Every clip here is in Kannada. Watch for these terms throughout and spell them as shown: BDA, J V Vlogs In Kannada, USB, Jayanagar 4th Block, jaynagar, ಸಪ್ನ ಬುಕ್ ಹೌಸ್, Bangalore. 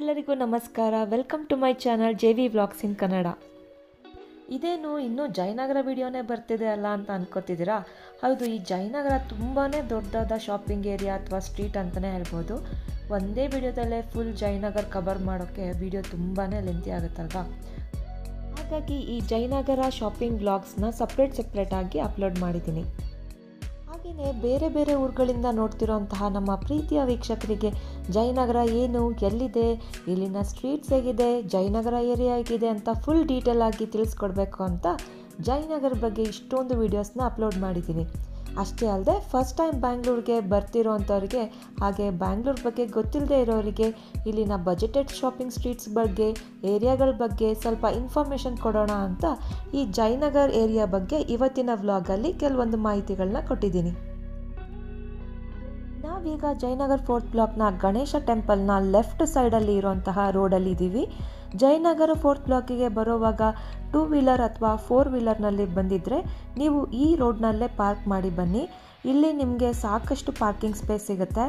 ಎಲ್ಲರಿಗೂ ನಮಸ್ಕಾರ. Welcome to my channel J V vlogs in Kannada. ಇದೇನು ಇನ್ನೂ ಜಯನಗರ ವಿಡಿಯೋನೇ ಬರ್ತಿದೆ ಅಲ್ಲ ಅಂತ ಅನ್ಕೋತಿದ್ದೀರಾ? ಹೌದು, ಈ ಜಯನಗರ ತುಂಬಾ ದೊಡ್ಡದಾದ ಶಾಪಿಂಗ್ ಏರಿಯಾ ಅಥವಾ ಸ್ಟ್ರೀಟ್ ಅಂತಲೇ ಹೇಳ್ಬೋದು. ಒಂದೇ ವಿಡಿಯೋದಲ್ಲೇ ಫುಲ್ ಜಯನಗರ ಕವರ್ ಮಾಡೋಕ್ಕೆ ವಿಡಿಯೋ ತುಂಬಾ ಲೆಂತಿ ಆಗುತ್ತಲ್ವಾ, ಹಾಗಾಗಿ ಈ ಜಯನಗರ ಶಾಪಿಂಗ್ ವ್ಲಾಗ್ಸ್ನ ಸಪ್ರೇಟಾಗಿ ಅಪ್ಲೋಡ್ ಮಾಡಿದ್ದೀನಿ. ಹಾಗೆಯೇ ಬೇರೆ ಬೇರೆ ಊರುಗಳಿಂದ ನೋಡ್ತಿರೋಂತಹ ನಮ್ಮ ಪ್ರೀತಿಯ ವೀಕ್ಷಕರಿಗೆ ಜಯನಗರ ಏನು, ಎಲ್ಲಿದೆ, ಇಲ್ಲಿನ ಸ್ಟ್ರೀಟ್ಸ್ ಹೇಗಿದೆ, ಜಯನಗರ ಏರಿಯಾ ಹೇಗಿದೆ ಅಂತ ಫುಲ್ ಡೀಟೇಲ್ ಆಗಿ ತಿಳಿಸ್ಕೊಡ್ಬೇಕು ಅಂತ ಜಯನಗರ ಬಗ್ಗೆ ಇಷ್ಟೊಂದು ವೀಡಿಯೋಸ್ನ ಅಪ್ಲೋಡ್ ಮಾಡಿದ್ದೀನಿ. ಅಷ್ಟೇ ಅಲ್ಲದೆ ಫಸ್ಟ್ ಟೈಮ್ ಬ್ಯಾಂಗ್ಳೂರಿಗೆ ಬರ್ತಿರೋ ಅಂಥವ್ರಿಗೆ, ಹಾಗೆ ಬ್ಯಾಂಗ್ಳೂರ್ ಬಗ್ಗೆ ಗೊತ್ತಿಲ್ಲದೆ ಇರೋರಿಗೆ ಇಲ್ಲಿನ ಬಜೆಟೆಡ್ ಶಾಪಿಂಗ್ ಸ್ಟ್ರೀಟ್ಸ್ ಬಗ್ಗೆ, ಏರಿಯಾಗಳ ಬಗ್ಗೆ ಸ್ವಲ್ಪ ಇನ್ಫಾರ್ಮೇಷನ್ ಕೊಡೋಣ ಅಂತ ಈ ಜಯನಗರ ಏರಿಯಾ ಬಗ್ಗೆ ಇವತ್ತಿನ ವ್ಲಾಗಲ್ಲಿ ಕೆಲವೊಂದು ಮಾಹಿತಿಗಳನ್ನ ಕೊಟ್ಟಿದ್ದೀನಿ. ನಾವೀಗ ಜಯನಗರ ಫೋರ್ತ್ ಬ್ಲಾಕ್ನ ಗಣೇಶ ಟೆಂಪಲ್ನ ಲೆಫ್ಟ್ ಸೈಡಲ್ಲಿ ಇರೋಂತಹ ರೋಡಲ್ಲಿ ಇದ್ದೀವಿ. ಜಯನಗರ ಫೋರ್ತ್ ಬ್ಲಾಕಿಗೆ ಬರೋವಾಗ 2 ವೀಲರ್ ಅಥವಾ 4 ವೀಲರ್ನಲ್ಲಿ ಬಂದಿದ್ದರೆ ನೀವು ಈ ರೋಡ್ನಲ್ಲೇ ಪಾರ್ಕ್ ಮಾಡಿ ಬನ್ನಿ. ಇಲ್ಲಿ ನಿಮಗೆ ಸಾಕಷ್ಟು ಪಾರ್ಕಿಂಗ್ ಸ್ಪೇಸ್ ಸಿಗುತ್ತೆ.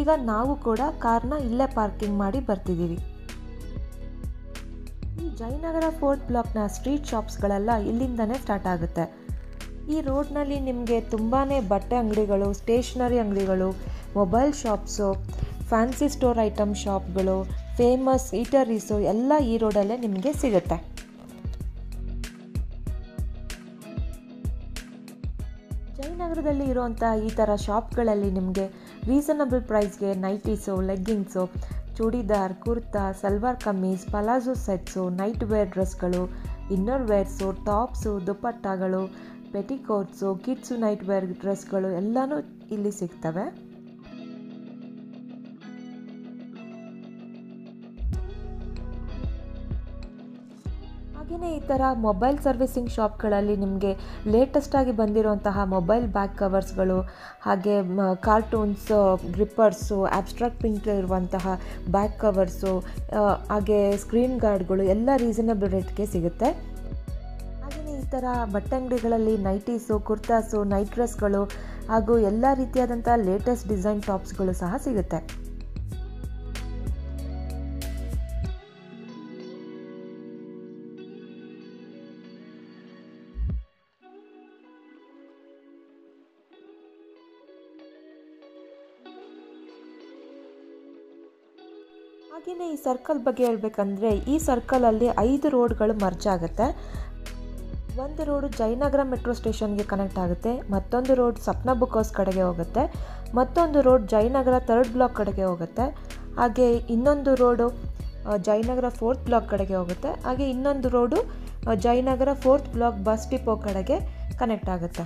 ಈಗ ನಾವು ಕೂಡ ಕಾರ್ನ ಇಲ್ಲೇ ಪಾರ್ಕಿಂಗ್ ಮಾಡಿ ಬರ್ತಿದ್ದೀವಿ. ಈ ಜಯನಗರ ಫೋರ್ತ್ ಬ್ಲಾಕ್ನ ಸ್ಟ್ರೀಟ್ ಶಾಪ್ಸ್ಗಳೆಲ್ಲ ಇಲ್ಲಿಂದನೇ ಸ್ಟಾರ್ಟ್ ಆಗುತ್ತೆ. ಈ ರೋಡ್ನಲ್ಲಿ ನಿಮಗೆ ತುಂಬಾ ಬಟ್ಟೆ ಅಂಗಡಿಗಳು, ಸ್ಟೇಷನರಿ ಅಂಗಡಿಗಳು, mobile shops, fancy store item ಶಾಪ್ಗಳು, ಫೇಮಸ್ ಈಟರೀಸು ಎಲ್ಲ ಈ ರೋಡಲ್ಲೇ ನಿಮಗೆ ಸಿಗುತ್ತೆ. ಜಯನಗರದಲ್ಲಿ ಇರುವಂಥ ಈ ಥರ ಶಾಪ್ಗಳಲ್ಲಿ ನಿಮಗೆ ರೀಸನಬಲ್ ಪ್ರೈಸ್ಗೆ nighties, leggings, churidar, kurta, salwar kameez, palazzo sets, night wear ಡ್ರೆಸ್ಗಳು, ಇನ್ನರ್ ವೇರ್ಸು, ಟಾಪ್ಸು, ದುಪ್ಪಟ್ಟಾಗಳು, ಪೆಟಿಕೋಟ್ಸು, ಕಿಡ್ಸು ನೈಟ್ ವೇರ್ ಡ್ರೆಸ್ಗಳು ಎಲ್ಲನೂ ಇಲ್ಲಿ ಸಿಗ್ತವೆ. ಹಾಗೆಯೇ ಈ ಥರ ಮೊಬೈಲ್ ಸರ್ವಿಸಿಂಗ್ ಶಾಪ್ಗಳಲ್ಲಿ ನಿಮಗೆ ಲೇಟೆಸ್ಟಾಗಿ ಬಂದಿರುವಂತಹ ಮೊಬೈಲ್ ಬ್ಯಾಕ್ ಕವರ್ಸ್ಗಳು, ಹಾಗೆ ಕಾರ್ಟೂನ್ಸ್, ಗ್ರಿಪ್ಪರ್ಸು, ಆಬ್ಸ್ಟ್ರಾಕ್ಟ್ ಪ್ರಿಂಟ್ ಇರುವಂತಹ ಬ್ಯಾಕ್ ಕವರ್ಸು, ಹಾಗೆ ಸ್ಕ್ರೀನ್ ಗಾರ್ಡ್ಗಳು ಎಲ್ಲ ರೀಸನಬಲ್ ರೇಟ್ಗೆ ಸಿಗುತ್ತೆ. ಈ ಥರ ಬಟ್ಟೆ ಅಂಗಡಿಗಳಲ್ಲಿ ನೈಟೀಸು, ಕುರ್ತಾಸು, ನೈಟ್ ಡ್ರೆಸ್ಗಳು ಹಾಗೂ ಎಲ್ಲ ರೀತಿಯಾದಂಥ ಲೇಟೆಸ್ಟ್ ಡಿಸೈನ್ ಟಾಪ್ಸ್ಗಳು ಸಹ ಸಿಗುತ್ತೆ. ಹಾಗೆಯೇ ಈ ಸರ್ಕಲ್ ಬಗ್ಗೆ ಹೇಳ್ಬೇಕಂದ್ರೆ, ಈ ಸರ್ಕಲಲ್ಲಿ 5 ರೋಡ್ಗಳು ಮರ್ಜ್ ಆಗುತ್ತೆ. ಒಂದು ರೋಡು ಜಯನಗರ ಮೆಟ್ರೋ ಸ್ಟೇಷನ್ಗೆ ಕನೆಕ್ಟ್ ಆಗುತ್ತೆ, ಮತ್ತೊಂದು ರೋಡ್ ಸಪ್ನ ಬುಕ್ ಹೌಸ್ ಕಡೆಗೆ ಹೋಗುತ್ತೆ, ಮತ್ತೊಂದು ರೋಡ್ ಜಯನಗರ 3rd ಬ್ಲಾಕ್ ಕಡೆಗೆ ಹೋಗುತ್ತೆ, ಹಾಗೆ ಇನ್ನೊಂದು ರೋಡು ಜಯನಗರ 4th ಬ್ಲಾಕ್ ಕಡೆಗೆ ಹೋಗುತ್ತೆ, ಹಾಗೆ ಇನ್ನೊಂದು road Jayanagar 4th block bus depot ಕಡೆಗೆ ಕನೆಕ್ಟ್ ಆಗುತ್ತೆ.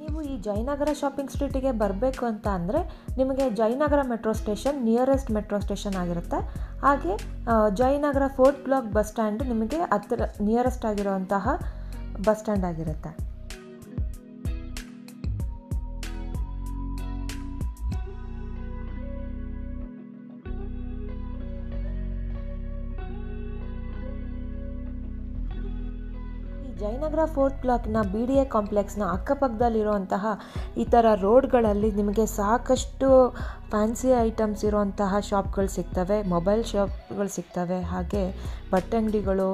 ನೀವು ಈ ಜಯನಗರ ಶಾಪಿಂಗ್ ಸ್ಟ್ರೀಟಿಗೆ ಬರಬೇಕು ಅಂತ ಅಂದರೆ ನಿಮಗೆ Jayanagar metro station nearest metro station ಆಗಿರುತ್ತೆ, ಹಾಗೆ Jayanagar 4th block bus stand ನಿಮಗೆ ಹತ್ತಿರ ನಿಯರೆಸ್ಟ್ ಆಗಿರುವಂತಹ ಬಸ್ ಸ್ಟ್ಯಾಂಡ್ ಆಗಿರುತ್ತೆ. ಜಯನಗರ 4th ಬ್ಲಾಕ್ನ BDA ಕಾಂಪ್ಲೆಕ್ಸ್ನ ಅಕ್ಕಪಕ್ಕದಲ್ಲಿರುವಂತಹ ಈ ಥರ ರೋಡ್ಗಳಲ್ಲಿ ನಿಮಗೆ ಸಾಕಷ್ಟು ಫ್ಯಾನ್ಸಿ ಐಟಮ್ಸ್ ಇರುವಂತಹ ಶಾಪ್ಗಳು ಸಿಗ್ತವೆ, ಮೊಬೈಲ್ ಶಾಪ್ಗಳು ಸಿಗ್ತವೆ, ಹಾಗೆ ಬಟ್ಟೆ ಅಂಗಡಿಗಳು,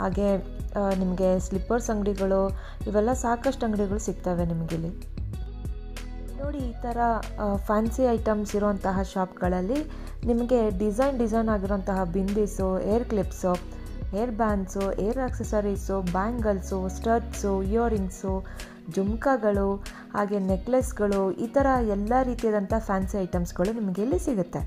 ಹಾಗೆ ನಿಮಗೆ ಸ್ಲಿಪ್ಪರ್ಸ್ ಅಂಗಡಿಗಳು, ಇವೆಲ್ಲ ಸಾಕಷ್ಟು ಅಂಗಡಿಗಳು ಸಿಗ್ತವೆ ನಿಮಗಿಲ್ಲಿ. ನೋಡಿ, ಈ ಥರ ಫ್ಯಾನ್ಸಿ ಐಟಮ್ಸ್ ಇರುವಂತಹ ಶಾಪ್ಗಳಲ್ಲಿ ನಿಮಗೆ ಡಿಸೈನ್ ಆಗಿರುವಂತಹ bindis, hair clips, hair bands, hair accessories, bangles, studs, earrings, ಜುಮ್ಕಾಗಳು, ಹಾಗೆ ನೆಕ್ಲೆಸ್ಗಳು, ಈ ಥರ ಎಲ್ಲ ರೀತಿಯಾದಂಥ ಫ್ಯಾನ್ಸಿ ಐಟಮ್ಸ್ಗಳು ನಿಮಗೆ ಇಲ್ಲಿ ಸಿಗುತ್ತೆ.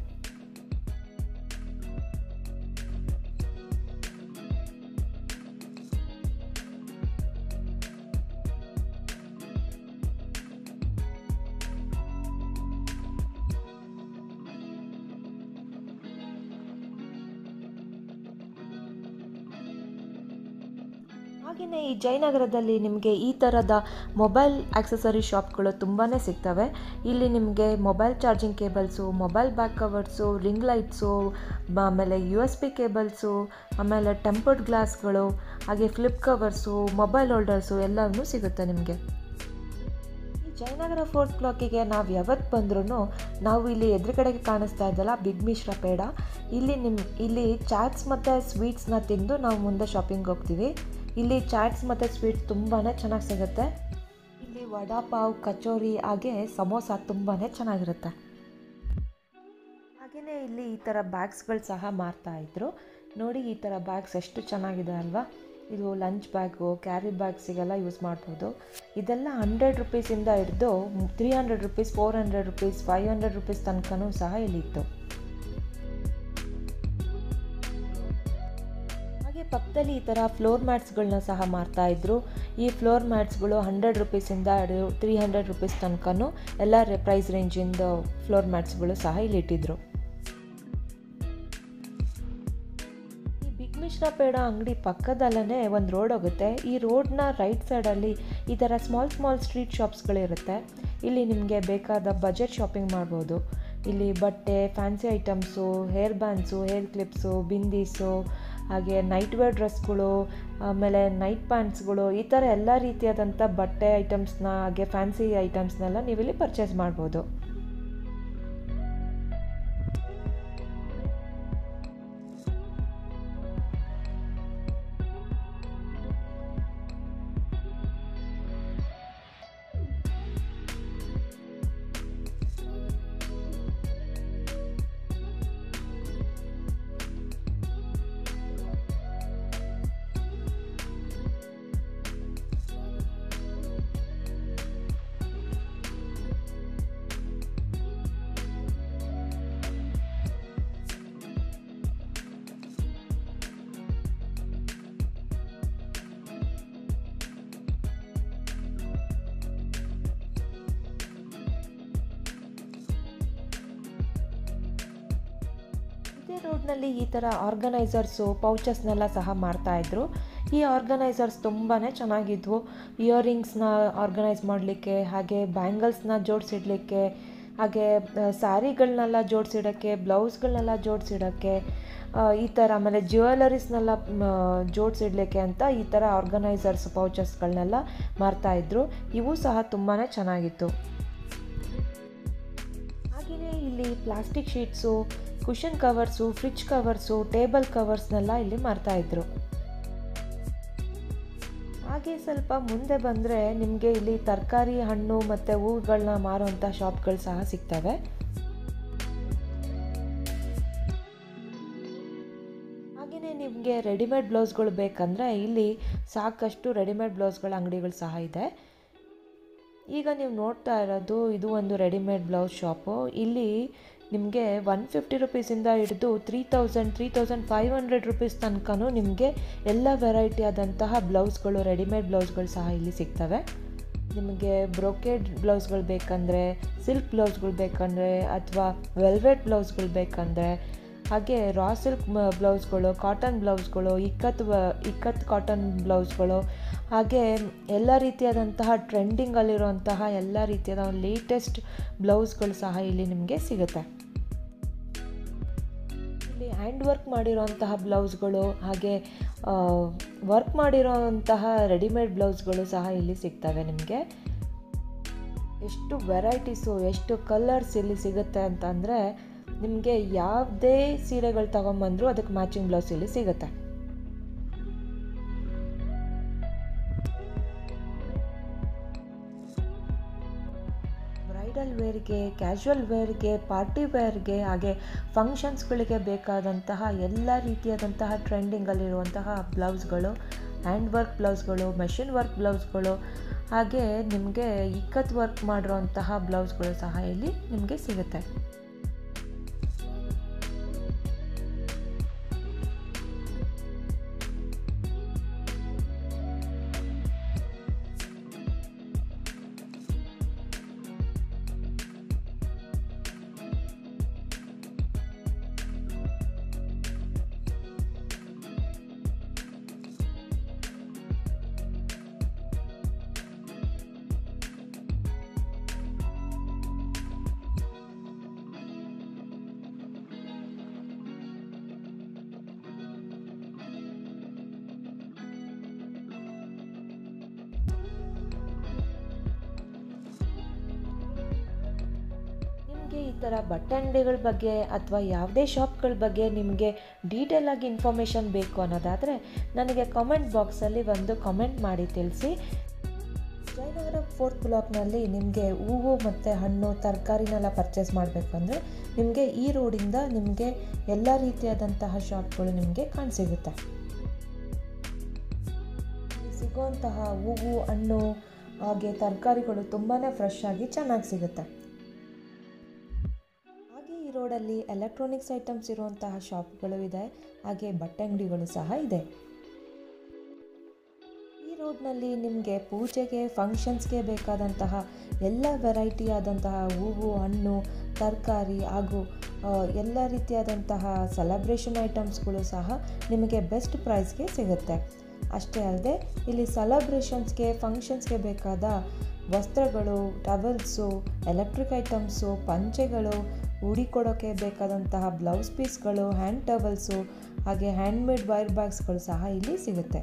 ಹಾಗೆಯೇ ಈ ಜಯನಗರದಲ್ಲಿ ನಿಮಗೆ ಈ ಥರದ ಮೊಬೈಲ್ ಆಕ್ಸೆಸರಿ ಶಾಪ್ಗಳು ತುಂಬಾ ಸಿಗ್ತವೆ. ಇಲ್ಲಿ ನಿಮಗೆ mobile charging cables, mobile back covers, ring lights, ಆಮೇಲೆ USB ಕೇಬಲ್ಸು, ಆಮೇಲೆ ಟೆಂಪರ್ಡ್ ಗ್ಲಾಸ್ಗಳು, ಹಾಗೆ ಫ್ಲಿಪ್ ಕವರ್ಸು, ಮೊಬೈಲ್ ಹೋಲ್ಡರ್ಸು ಎಲ್ಲವೂ ಸಿಗುತ್ತೆ ನಿಮಗೆ. ಜಯನಗರ 4 o'clock ನಾವು ಯಾವತ್ತು ಬಂದ್ರೂ ನಾವು ಇಲ್ಲಿ ಎದುರುಗಡೆಗೆ ಕಾಣಿಸ್ತಾ ಇದ್ದಲ್ಲ ಬಿಗ್ ಮಿಶ್ರ ಪೇಡ, ಇಲ್ಲಿ ಚಾಟ್ಸ್ ಮತ್ತು ಸ್ವೀಟ್ಸ್ನ ತಿಂದು ನಾವು ಮುಂದೆ ಶಾಪಿಂಗ್ ಹೋಗ್ತೀವಿ. ಇಲ್ಲಿ ಚಾಟ್ಸ್ ಮತ್ತು ಸ್ವೀಟ್ಸ್ ತುಂಬಾ ಚೆನ್ನಾಗಿ ಸಿಗುತ್ತೆ. ಇಲ್ಲಿ ವಡಾ ಪಾವ್, ಕಚೋರಿ ಹಾಗೆ ಸಮೋಸ ತುಂಬಾ ಚೆನ್ನಾಗಿರುತ್ತೆ. ಹಾಗೆಯೇ ಇಲ್ಲಿ ಈ ಥರ ಬ್ಯಾಗ್ಸ್ಗಳು ಸಹ ಮಾರ್ತಾಯಿದ್ರು. ನೋಡಿ ಈ ಥರ ಬ್ಯಾಗ್ಸ್ ಎಷ್ಟು ಚೆನ್ನಾಗಿದೆ ಅಲ್ವಾ. ಇದು ಲಂಚ್ ಬ್ಯಾಗು, ಕ್ಯಾರಿ ಬ್ಯಾಗ್ಸಿಗೆಲ್ಲ ಯೂಸ್ ಮಾಡ್ಬೋದು. ಇದೆಲ್ಲ 100 rupees ಹಿಡಿದು 300 rupees, 400 rupees, 500 rupees ತನಕನೂ ಸಹ ಇಲ್ಲಿತ್ತು. ಹಾಗೆ ಪಕ್ಕದಲ್ಲಿ ಈ ಥರ ಫ್ಲೋರ್ ಮ್ಯಾಟ್ಸ್ಗಳನ್ನ ಸಹ ಮಾರ್ತಾ ಇದ್ರು. ಈ ಫ್ಲೋರ್ ಮ್ಯಾಟ್ಸ್ಗಳು 100 rupees 300 rupees ತನಕನೂ ಎಲ್ಲ ಪ್ರೈಸ್ ರೇಂಜಿಂದ ಫ್ಲೋರ್ ಮ್ಯಾಟ್ಸ್ಗಳು ಸಹ ಇಲ್ಲಿಟ್ಟಿದ್ರು. ಮಿಶ್ರ ಪೇಡ ಅಂಗಡಿ ಪಕ್ಕದಲ್ಲೇ ಒಂದು ರೋಡ್ ಹೋಗುತ್ತೆ. ಈ ರೋಡ್ನ ರೈಟ್ ಸೈಡಲ್ಲಿ ಈ ಥರ ಸ್ಮಾಲ್ ಸ್ಟ್ರೀಟ್ ಶಾಪ್ಸ್ಗಳಿರುತ್ತೆ. ಇಲ್ಲಿ ನಿಮಗೆ ಬೇಕಾದ ಬಜೆಟ್ ಶಾಪಿಂಗ್ ಮಾಡ್ಬೋದು. ಇಲ್ಲಿ ಬಟ್ಟೆ, fancy items, hair bands, hair clips, bindis, ಹಾಗೆ ನೈಟ್ ವೇರ್ ಡ್ರೆಸ್ಗಳು, ಆಮೇಲೆ ನೈಟ್ ಪ್ಯಾಂಟ್ಸ್ಗಳು, ಈ ಥರ ಎಲ್ಲ ರೀತಿಯಾದಂಥ ಬಟ್ಟೆ ಐಟಮ್ಸ್ನ ಹಾಗೆ ಫ್ಯಾನ್ಸಿ ಐಟಮ್ಸ್ನೆಲ್ಲ ನೀವಿಲ್ಲಿ ಪರ್ಚೇಸ್ ಮಾಡ್ಬೋದು. ರೋಡ್ನಲ್ಲಿ ಈ ಥರ ಆರ್ಗನೈಸರ್ಸು ಪೌಚಸ್ನೆಲ್ಲ ಸಹ ಮಾರ್ತಾಯಿದ್ರು. ಈ ಆರ್ಗನೈಸರ್ಸ್ ತುಂಬಾ ಚೆನ್ನಾಗಿದ್ವು. ಇಯರಿಂಗ್ಸ್ನ ಆರ್ಗನೈಸ್ ಮಾಡಲಿಕ್ಕೆ, ಹಾಗೆ ಬ್ಯಾಂಗಲ್ಸ್ನ ಜೋಡಿಸಿಡಲಿಕ್ಕೆ, ಹಾಗೆ ಸ್ಯಾರಿಗಳನ್ನೆಲ್ಲ ಜೋಡಿಸಿಡೋಕ್ಕೆ, ಬ್ಲೌಸ್ಗಳನ್ನೆಲ್ಲ ಜೋಡಿಸಿಡೋಕ್ಕೆ, ಈ ಥರ ಆಮೇಲೆ ಜ್ಯುವೆಲರೀಸ್ನೆಲ್ಲ ಜೋಡಿಸಿಡಲಿಕ್ಕೆ ಅಂತ ಈ ಥರ ಆರ್ಗನೈಸರ್ಸ್ ಪೌಚಸ್ಗಳನ್ನೆಲ್ಲ ಮಾರ್ತಾಯಿದ್ರು. ಇವು ಸಹ ತುಂಬಾ ಚೆನ್ನಾಗಿತ್ತು. ಹಾಗೆಯೇ ಇಲ್ಲಿ plastic sheets, cushion covers, fridge covers, table ಕವರ್ಸ್ನೆಲ್ಲ ಇಲ್ಲಿ ಮಾರ್ತಾಯಿದ್ರು. ಹಾಗೆ ಸ್ವಲ್ಪ ಮುಂದೆ ಬಂದರೆ ನಿಮಗೆ ಇಲ್ಲಿ ತರಕಾರಿ, ಹಣ್ಣು ಮತ್ತು ಹೂವುಗಳನ್ನ ಮಾರುವಂಥ ಶಾಪ್ಗಳು ಸಹ ಸಿಗ್ತವೆ. ಹಾಗೆಯೇ ನಿಮಗೆ ರೆಡಿಮೇಡ್ ಬ್ಲೌಸ್ಗಳು ಬೇಕಂದರೆ ಇಲ್ಲಿ ಸಾಕಷ್ಟು ರೆಡಿಮೇಡ್ ಬ್ಲೌಸ್ಗಳ ಅಂಗಡಿಗಳು ಸಹ ಇದೆ. ಈಗ ನೀವು ನೋಡ್ತಾ ಇರೋದು ಇದು ಒಂದು ರೆಡಿಮೇಡ್ ಬ್ಲೌಸ್ ಶಾಪು. ಇಲ್ಲಿ ನಿಮಗೆ 150 rupees ಹಿಡಿದು 3,000, 3,500 rupees ತನಕನೂ ನಿಮಗೆ ಎಲ್ಲ ವೆರೈಟಿ ಆದಂತಹ ಬ್ಲೌಸ್ಗಳು, ರೆಡಿಮೇಡ್ ಬ್ಲೌಸ್ಗಳು ಸಹ ಇಲ್ಲಿ ಸಿಗ್ತವೆ. ನಿಮಗೆ ಬ್ರೋಕೆಡ್ ಬ್ಲೌಸ್ಗಳು ಬೇಕಂದರೆ, ಸಿಲ್ಕ್ ಬ್ಲೌಸ್ಗಳು ಬೇಕಂದರೆ, ಅಥವಾ ವೆಲ್ವೆಟ್ ಬ್ಲೌಸ್ಗಳು ಬೇಕಂದರೆ, ಹಾಗೆ ರಾ ಸಿಲ್ಕ್ ಬ್ಲೌಸ್ಗಳು, ಕಾಟನ್ ಬ್ಲೌಸ್ಗಳು, ಇಕ್ಕತ್ ಕಾಟನ್ ಬ್ಲೌಸ್ಗಳು, ಹಾಗೆ ಎಲ್ಲ ರೀತಿಯಾದಂತಹ ಟ್ರೆಂಡಿಂಗಲ್ಲಿರುವಂತಹ ಎಲ್ಲ ರೀತಿಯಾದ ಲೇಟೆಸ್ಟ್ ಬ್ಲೌಸ್ಗಳು ಸಹ ಇಲ್ಲಿ ನಿಮಗೆ ಸಿಗುತ್ತೆ. ಇಲ್ಲಿ ಹ್ಯಾಂಡ್ ವರ್ಕ್ ಮಾಡಿರೋಂತಹ ಬ್ಲೌಸ್ಗಳು, ಹಾಗೆ ವರ್ಕ್ ಮಾಡಿರೋಂತಹ ರೆಡಿಮೇಡ್ ಬ್ಲೌಸ್ಗಳು ಸಹ ಇಲ್ಲಿ ಸಿಗ್ತವೆ. ನಿಮಗೆ ಎಷ್ಟು ವೆರೈಟೀಸು, ಎಷ್ಟು ಕಲರ್ಸ್ ಇಲ್ಲಿ ಸಿಗುತ್ತೆ ಅಂತಂದರೆ ನಿಮಗೆ ಯಾವುದೇ ಸೀರೆಗಳು ತಗೊಂಬಂದರೂ ಅದಕ್ಕೆ ಮ್ಯಾಚಿಂಗ್ ಬ್ಲೌಸ್ ಇಲ್ಲಿ ಸಿಗುತ್ತೆ. ಬ್ರೈಡಲ್ ವೇರ್ಗೆ, ಕ್ಯಾಶುವಲ್ ವೇರ್ಗೆ, ಪಾರ್ಟಿ ವೇರ್ಗೆ, ಹಾಗೆ ಫಂಕ್ಷನ್ಸ್ಗಳಿಗೆ ಬೇಕಾದಂತಹ ಎಲ್ಲ ರೀತಿಯಾದಂತಹ ಟ್ರೆಂಡಿಂಗಲ್ಲಿರುವಂತಹ ಬ್ಲೌಸ್ಗಳು, ಹ್ಯಾಂಡ್ ವರ್ಕ್ ಬ್ಲೌಸ್ಗಳು, ಮೆಷಿನ್ ವರ್ಕ್ ಬ್ಲೌಸ್ಗಳು, ಹಾಗೆ ನಿಮಗೆ ಇಕ್ಕತ್ ವರ್ಕ್ ಮಾಡಿರೋಂತಹ ಬ್ಲೌಸ್ಗಳು ಸಹ ಇಲ್ಲಿ ನಿಮಗೆ ಸಿಗುತ್ತೆ. ಥರ ಬಟ್ಟೆ ಅಂಗಡಿಗಳ ಬಗ್ಗೆ ಅಥವಾ ಯಾವುದೇ ಶಾಪ್ಗಳ ಬಗ್ಗೆ ನಿಮಗೆ ಡೀಟೇಲ್ ಆಗಿ ಇನ್ಫಾರ್ಮೇಷನ್ ಬೇಕು ಅನ್ನೋದಾದರೆ ನನಗೆ ಕಮೆಂಟ್ ಬಾಕ್ಸಲ್ಲಿ ಒಂದು ಕಮೆಂಟ್ ಮಾಡಿ ತಿಳಿಸಿ. ಜಯನಗರ 4th ಬ್ಲಾಕ್ನಲ್ಲಿ ನಿಮಗೆ ಹೂವು ಮತ್ತು ಹಣ್ಣು ತರಕಾರಿನೆಲ್ಲ ಪರ್ಚೇಸ್ ಮಾಡಬೇಕು ಅಂದರೆ ನಿಮಗೆ ಈ ರೋಡಿಂದ ನಿಮಗೆ ಎಲ್ಲ ರೀತಿಯಾದಂತಹ ಶಾಪ್ಗಳು ನಿಮಗೆ ಕಾಣಸಿಗುತ್ತೆ. ಸಿಗುವಂತಹ ಹೂವು ಹಣ್ಣು ಹಾಗೆ ತರಕಾರಿಗಳು ತುಂಬಾ ಫ್ರೆಶ್ ಆಗಿ ಚೆನ್ನಾಗಿ ಸಿಗುತ್ತೆ. ಹಾಗೆ ಈ ರೋಡಲ್ಲಿ ಎಲೆಕ್ಟ್ರಾನಿಕ್ಸ್ ಐಟಮ್ಸ್ ಇರುವಂತಹ ಶಾಪ್ಗಳು ಇದೆ, ಹಾಗೆ ಬಟ್ಟೆ ಅಂಗಡಿಗಳು ಸಹ ಇದೆ. ಈ ರೋಡ್ನಲ್ಲಿ ನಿಮಗೆ ಪೂಜೆಗೆ ಫಂಕ್ಷನ್ಸ್ಗೆ ಬೇಕಾದಂತಹ ಎಲ್ಲ ವೆರೈಟಿ ಆದಂತಹ ಹೂವು ಹಣ್ಣು ತರಕಾರಿ ಹಾಗೂ ಎಲ್ಲ ರೀತಿಯಾದಂತಹ ಸೆಲೆಬ್ರೇಷನ್ ಐಟಮ್ಸ್ಗಳು ಸಹ ನಿಮಗೆ ಬೆಸ್ಟ್ ಪ್ರೈಸ್ಗೆ ಸಿಗುತ್ತೆ. ಅಷ್ಟೇ ಅಲ್ಲದೆ ಇಲ್ಲಿ ಸೆಲೆಬ್ರೇಷನ್ಸ್ಗೆ ಫಂಕ್ಷನ್ಸ್ಗೆ ಬೇಕಾದ ವಸ್ತ್ರಗಳು, ಟವಲ್ಸು, ಎಲೆಕ್ಟ್ರಿಕ್ ಐಟಮ್ಸು, ಪಂಚೆಗಳು, ಉಡಿಕೊಡೋಕ್ಕೆ ಬೇಕಾದಂತಹ ಬ್ಲೌಸ್ ಪೀಸ್ಗಳು, ಹ್ಯಾಂಡ್ ಟವಲ್ಸು ಹಾಗೆ ಹ್ಯಾಂಡ್ಮೇಡ್ ವೈರ್ ಬ್ಯಾಗ್ಸ್ಗಳು ಸಹ ಇಲ್ಲಿ ಸಿಗುತ್ತೆ.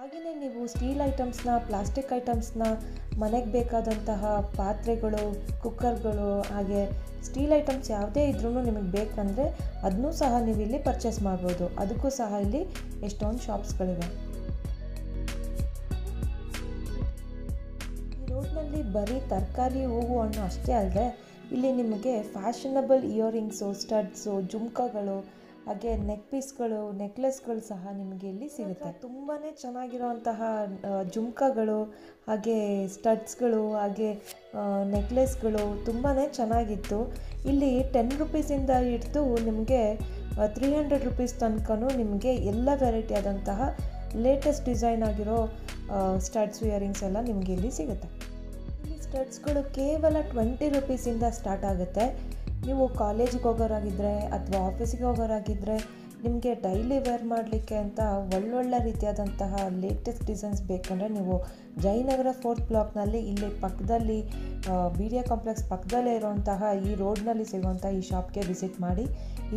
ಹಾಗೆಯೇ ನೀವು ಸ್ಟೀಲ್ ಐಟಮ್ಸ್ನ, ಪ್ಲಾಸ್ಟಿಕ್ ಐಟಮ್ಸ್ನ, ಮನೆಗೆ ಬೇಕಾದಂತಹ ಪಾತ್ರೆಗಳು, ಕುಕ್ಕರ್ಗಳು ಹಾಗೆ ಸ್ಟೀಲ್ ಐಟಮ್ಸ್ ಯಾವುದೇ ಇದ್ರೂ ನಿಮಗೆ ಬೇಕಂದರೆ ಅದನ್ನೂ ಸಹ ನೀವು ಇಲ್ಲಿ ಪರ್ಚೇಸ್ ಮಾಡ್ಬೋದು. ಅದಕ್ಕೂ ಸಹ ಇಲ್ಲಿ ಎಷ್ಟೊಂದು ಶಾಪ್ಸ್ಗಳಿವೆ. ಈ ರೋಡ್ನಲ್ಲಿ ಬರೀ ತರಕಾರಿ ಹೂವು ಹಣ್ಣು ಅಷ್ಟೇ ಅಲ್ಲದೆ ಇಲ್ಲಿ ನಿಮಗೆ ಫ್ಯಾಷನಬಲ್ ಇಯರಿಂಗ್ಸು, ಸ್ಟಡ್ಸು, ಜುಮ್ಕಾಗಳು ಹಾಗೆ ನೆಕ್ ಪೀಸ್ಗಳು, ನೆಕ್ಲೆಸ್ಗಳು ಸಹ ನಿಮಗೆ ಇಲ್ಲಿ ಸಿಗುತ್ತೆ. ತುಂಬಾ ಚೆನ್ನಾಗಿರುವಂತಹ ಜುಮ್ಕಾಗಳು ಹಾಗೆ ಸ್ಟಡ್ಸ್ಗಳು ಹಾಗೆ ನೆಕ್ಲೆಸ್ಗಳು ತುಂಬಾ ಚೆನ್ನಾಗಿತ್ತು. ಇಲ್ಲಿ 10 ರೂಪೀಸಿಂದ ಹಿಡಿದು ನಿಮಗೆ 300 ರೂಪೀಸ್ ತನಕ ನಿಮಗೆ ಎಲ್ಲ ವೆರೈಟಿ ಆದಂತಹ ಲೇಟೆಸ್ಟ್ ಡಿಸೈನ್ ಆಗಿರೋ ಸ್ಟಡ್ಸ್ ಇಯರಿಂಗ್ಸ್ ಎಲ್ಲ ನಿಮಗೆ ಇಲ್ಲಿ ಸಿಗುತ್ತೆ. ಇಲ್ಲಿ ಸ್ಟಡ್ಸ್ಗಳು ಕೇವಲ 20 ರೂಪೀಸಿಂದ ಸ್ಟಾರ್ಟ್ ಆಗುತ್ತೆ. ನೀವು ಕಾಲೇಜಿಗೆ ಹೋಗೋರಾಗಿದ್ದರೆ ಅಥವಾ ಆಫೀಸಿಗೆ ಹೋಗೋರಾಗಿದ್ದರೆ ನಿಮಗೆ ಡೈಲಿ ವೇರ್ ಮಾಡಲಿಕ್ಕೆ ಅಂತ ಒಳ್ಳೊಳ್ಳೆ ರೀತಿಯಾದಂತಹ ಲೇಟೆಸ್ಟ್ ಡಿಸೈನ್ಸ್ ಬೇಕಂದರೆ ನೀವು ಜಯನಗರ 4th ಬ್ಲಾಕ್ನಲ್ಲಿ ಇಲ್ಲಿ ಪಕ್ಕದಲ್ಲಿ BDA ಕಾಂಪ್ಲೆಕ್ಸ್ ಪಕ್ಕದಲ್ಲೇ ಇರೋಂತಹ ಈ ರೋಡ್ನಲ್ಲಿ ಸಿಗುವಂಥ ಈ ಶಾಪ್ಗೆ ವಿಸಿಟ್ ಮಾಡಿ.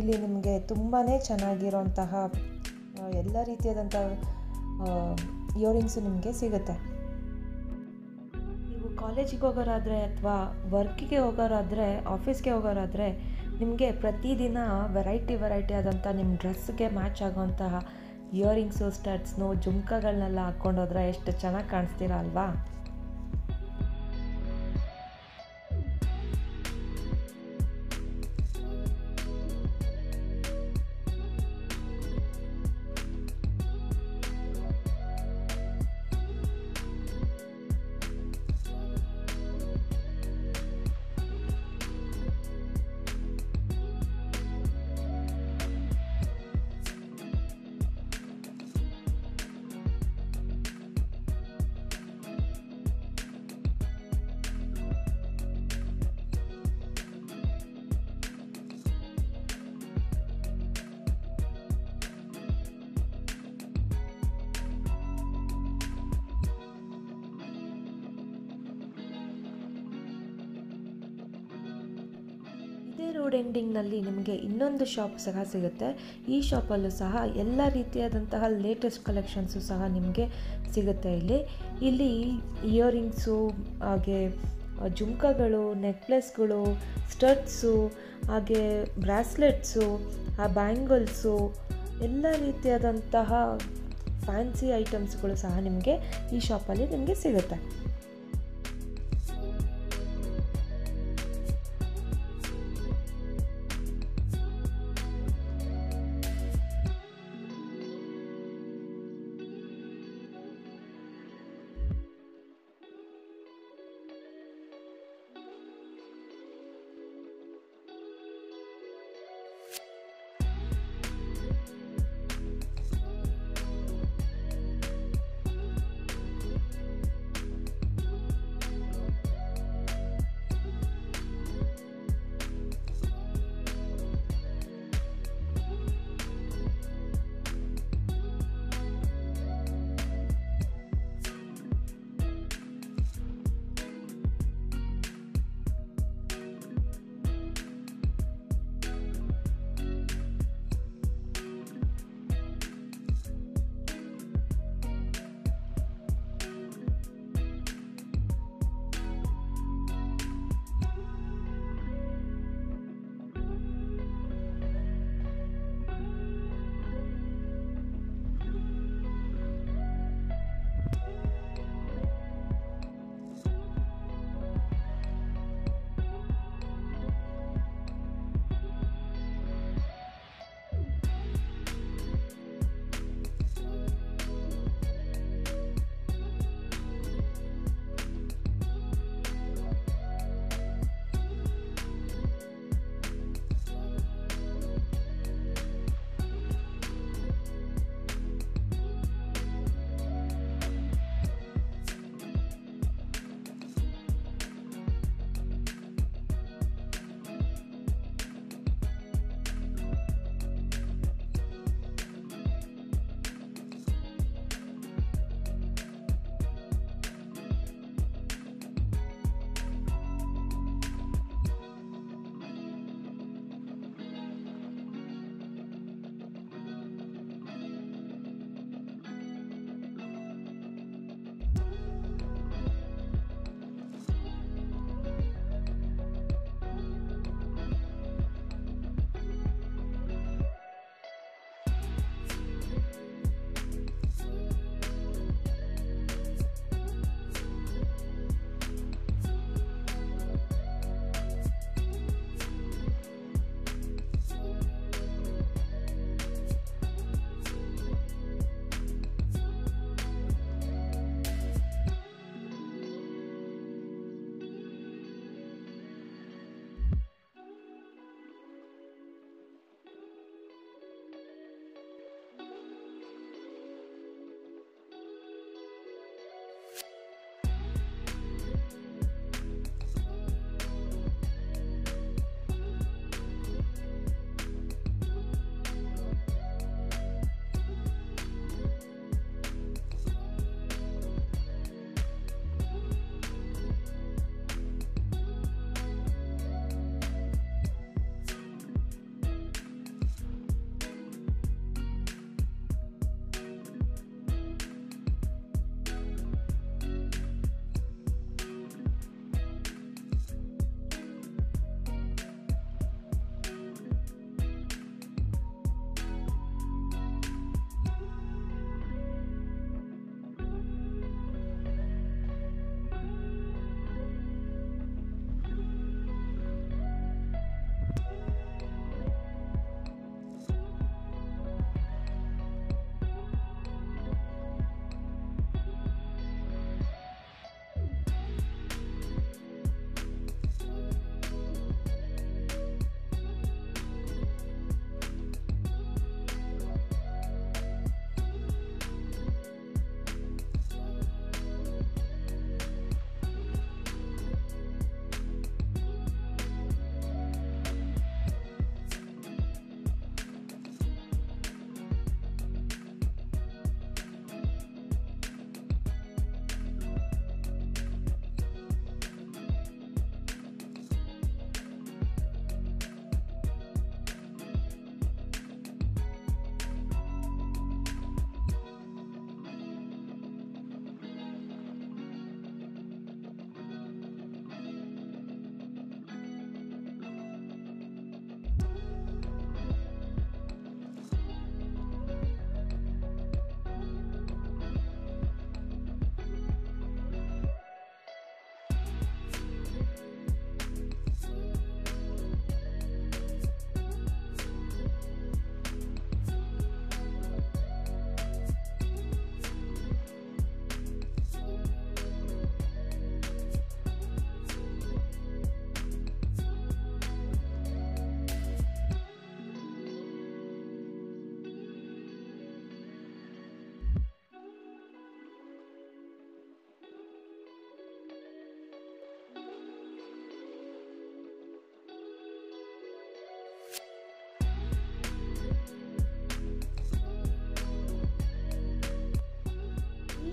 ಇಲ್ಲಿ ನಿಮಗೆ ತುಂಬಾ ಚೆನ್ನಾಗಿರೋಂತಹ ಎಲ್ಲ ರೀತಿಯಾದಂಥ ಇಯರಿಂಗ್ಸು ನಿಮಗೆ ಸಿಗುತ್ತೆ. ಕಾಲೇಜಿಗೆ ಹೋಗೋರಾದರೆ ಅಥವಾ ವರ್ಕಿಗೆ ಹೋಗೋರಾದರೆ ಆಫೀಸ್ಗೆ ಹೋಗೋರಾದರೆ ನಿಮಗೆ ಪ್ರತಿದಿನ ವೆರೈಟಿ ವೆರೈಟಿ ಆದಂಥ ನಿಮ್ಮ ಡ್ರೆಸ್ಗೆ ಮ್ಯಾಚ್ ಆಗೋಂತಹ ಇಯರಿಂಗ್ಸು, ಸ್ಟಡ್ಸ್ನು, ಜುಮ್ಕಾಗಳನ್ನೆಲ್ಲ ಹಾಕ್ಕೊಂಡೋದ್ರೆ ಎಷ್ಟು ಚೆನ್ನಾಗಿ ಕಾಣಿಸ್ತೀರ ಅಲ್ವಾ? ಇದೇ ರೋಡ್ ಎಂಡಿಂಗ್ನಲ್ಲಿ ನಿಮಗೆ ಇನ್ನೊಂದು ಶಾಪ್ ಸಹ ಸಿಗುತ್ತೆ. ಈ ಶಾಪಲ್ಲೂ ಸಹ ಎಲ್ಲ ರೀತಿಯಾದಂತಹ ಲೇಟೆಸ್ಟ್ ಕಲೆಕ್ಷನ್ಸು ಸಹ ನಿಮಗೆ ಸಿಗುತ್ತೆ. ಇಲ್ಲಿ ಇಯರಿಂಗ್ಸು, ಹಾಗೆ ಜುಮ್ಕಾಗಳು, ನೆಕ್ಲೆಸ್ಗಳು, ಸ್ಟಡ್ಸು, ಹಾಗೆ ಬ್ರಾಸ್ಲೆಟ್ಸು, ಆ ಬ್ಯಾಂಗಲ್ಸು, ಎಲ್ಲ ರೀತಿಯಾದಂತಹ ಫ್ಯಾನ್ಸಿ ಐಟಮ್ಸ್ಗಳು ಸಹ ನಿಮಗೆ ಈ ಶಾಪಲ್ಲಿ ನಿಮಗೆ ಸಿಗುತ್ತೆ.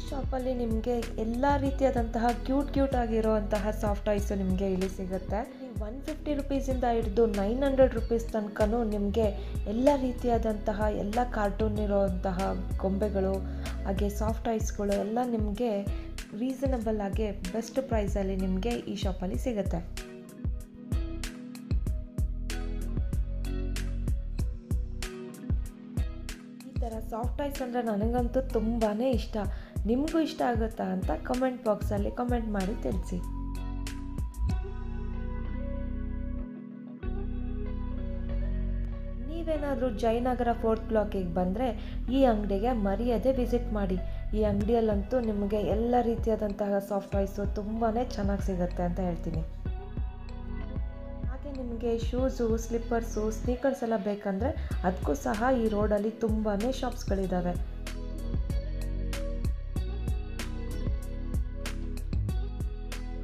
ಶಾಪಲ್ಲಿ ನಿಮಗೆ ಎಲ್ಲ ರೀತಿಯಾದಂತಹ ಕ್ಯೂಟ್ ಆಗಿರೋಂತಹ ಸಾಫ್ಟ್ ಟಾಯ್ಸು ನಿಮಗೆ ಇಲ್ಲಿ ಸಿಗುತ್ತೆ. 150 ರೂಪೀಸಿಂದ ಹಿಡಿದು 900 ರೂಪೀಸ್ ತನಕನೂ ನಿಮಗೆ ಎಲ್ಲ ರೀತಿಯಾದಂತಹ ಎಲ್ಲ ಕಾರ್ಟೂನ್ ಇರೋಂತಹ ಗೊಂಬೆಗಳು ಹಾಗೆ ಸಾಫ್ಟ್ ಟಾಯ್ಸ್ಗಳು ಎಲ್ಲ ನಿಮಗೆ ರೀಸನಬಲ್ ಆಗಿ ಬೆಸ್ಟ್ ಪ್ರೈಸಲ್ಲಿ ನಿಮಗೆ ಈ ಶಾಪಲ್ಲಿ ಸಿಗುತ್ತೆ. ಸಾಫ್ಟ್ ಟಾಯ್ಸ್ ಅಂದರೆ ನನಗಂತೂ ತುಂಬಾ ಇಷ್ಟ. ನಿಮಗೂ ಇಷ್ಟ ಆಗುತ್ತಾ ಅಂತ ಕಮೆಂಟ್ ಬಾಕ್ಸಲ್ಲಿ ಕಮೆಂಟ್ ಮಾಡಿ ತಿಳಿಸಿ. ನೀವೇನಾದರೂ ಜಯನಗರ 4th ಬ್ಲಾಕಿಗೆ ಬಂದರೆ ಈ ಅಂಗಡಿಗೆ ಮರೆಯದೆ ವಿಸಿಟ್ ಮಾಡಿ. ಈ ಅಂಗಡಿಯಲ್ಲಂತೂ ನಿಮಗೆ ಎಲ್ಲ ರೀತಿಯಾದಂತಹ ಸಾಫ್ಟ್ ಟಾಯ್ಸು ತುಂಬಾ ಚೆನ್ನಾಗಿ ಸಿಗುತ್ತೆ ಅಂತ ಹೇಳ್ತೀನಿ. ನಿಮಗೆ ಶೂಸು, ಸ್ಲಿಪ್ಪರ್ಸು, ಸ್ನೀಕರ್ಸ್ ಎಲ್ಲ ಬೇಕಂದರೆ ಅದಕ್ಕೂ ಸಹ ಈ ರೋಡಲ್ಲಿ ತುಂಬಾ ಶಾಪ್ಸ್ಗಳಿದ್ದಾವೆ.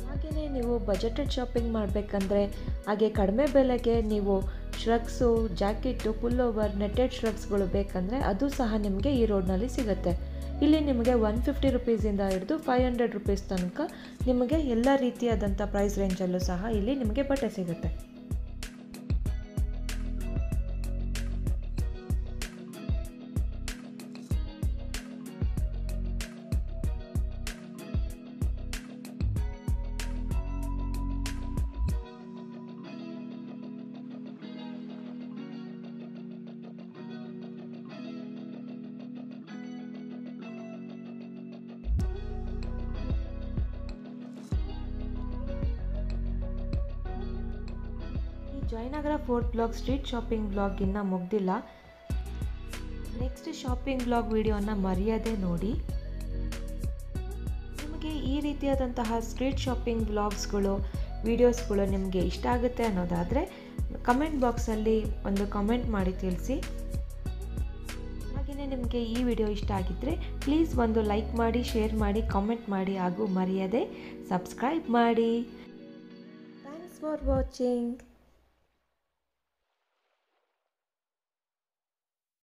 ಹಾಗೆಯೇ ನೀವು ಬಜೆಟೆಡ್ ಶಾಪಿಂಗ್ ಮಾಡಬೇಕಂದ್ರೆ ಹಾಗೆ ಕಡಿಮೆ ಬೆಲೆಗೆ ನೀವು shrugs, jacket, pullover, netted ಶ್ರಗ್ಸ್ಗಳು ಬೇಕಂದರೆ ಅದು ಸಹ ನಿಮಗೆ ಈ ರೋಡ್ನಲ್ಲಿ ಸಿಗುತ್ತೆ. ಇಲ್ಲಿ ನಿಮಗೆ 150 ರೂಪೀಸಿಂದ ಹಿಡಿದು 500 ರೂಪೀಸ್ ತನಕ ನಿಮಗೆ ಎಲ್ಲ ರೀತಿಯಾದಂಥ ಪ್ರೈಸ್ ರೇಂಜಲ್ಲೂ ಸಹ ಇಲ್ಲಿ ನಿಮಗೆ ಬಟ್ಟೆ ಸಿಗುತ್ತೆ. Jayanagar 4th block street shopping blog ಇನ್ನು ಮುಗ್ದಿಲ್ಲ. ನೆಕ್ಸ್ಟ್ ಶಾಪಿಂಗ್ ಬ್ಲಾಗ್ ವಿಡಿಯೋನ ಮರೆಯದೆ ನೋಡಿ. ನಿಮಗೆ ಈ ರೀತಿಯಾದಂತಹ ಸ್ಟ್ರೀಟ್ ಶಾಪಿಂಗ್ ಬ್ಲಾಗ್ಸ್ಗಳು, ವಿಡಿಯೋಸ್ಗಳು ನಿಮಗೆ ಇಷ್ಟ ಆಗುತ್ತೆ ಅನ್ನೋದಾದರೆ ಕಮೆಂಟ್ ಬಾಕ್ಸಲ್ಲಿ ಒಂದು ಕಮೆಂಟ್ ಮಾಡಿ ತಿಳಿಸಿ. ಹಾಗೆಯೇ ನಿಮಗೆ ಈ ವಿಡಿಯೋ ಇಷ್ಟ ಆಗಿದ್ದರೆ ಪ್ಲೀಸ್ ಒಂದು ಲೈಕ್ ಮಾಡಿ, ಶೇರ್ ಮಾಡಿ, ಕಮೆಂಟ್ ಮಾಡಿ ಹಾಗೂ ಮರೆಯದೆ ಸಬ್ಸ್ಕ್ರೈಬ್ ಮಾಡಿ. Thanks for watching.